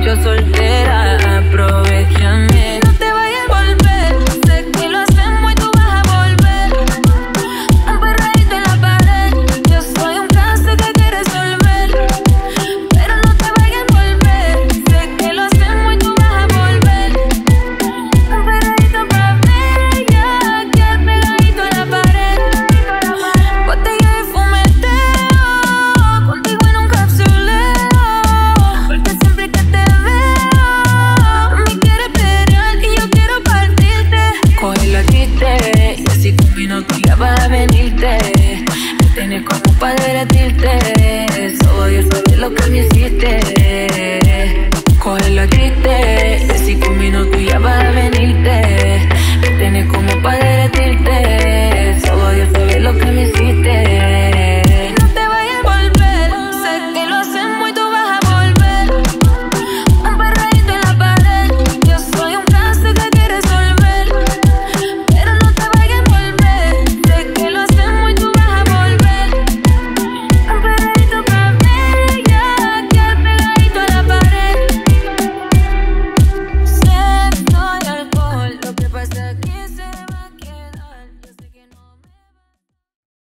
Yo soltera, aprovechame.